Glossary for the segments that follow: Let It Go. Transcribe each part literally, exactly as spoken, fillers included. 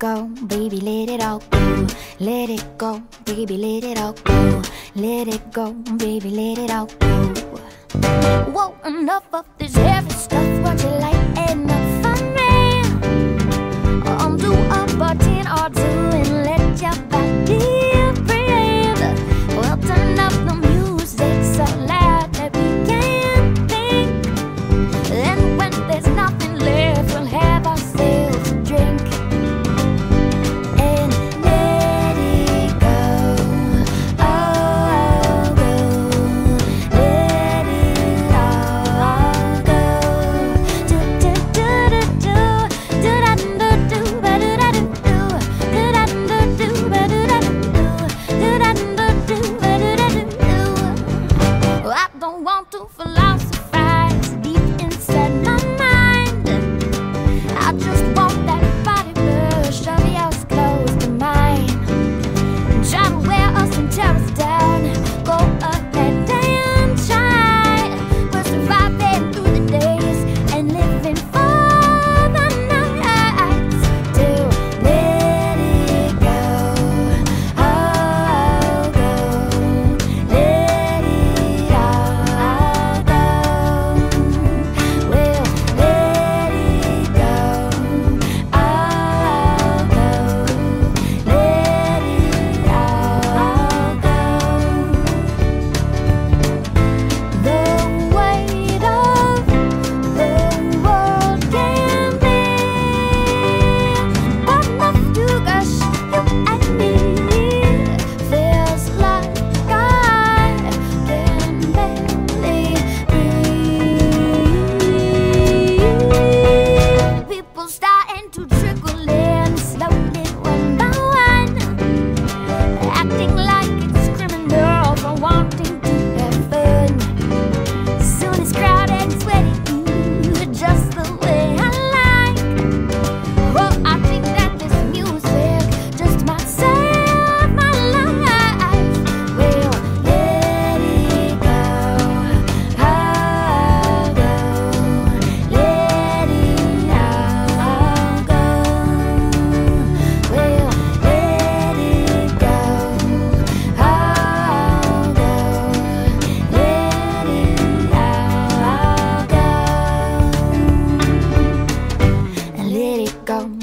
go, baby, let it all go. Let it go, baby, let it all go. Let it go, baby, let it all go. Whoa, enough of this heavy stuff. What you like ain't not for me. Undo a button or two and let your body.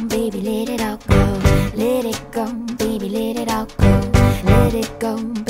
Baby, let it all go. Let it go, baby, let it all go. Let it go.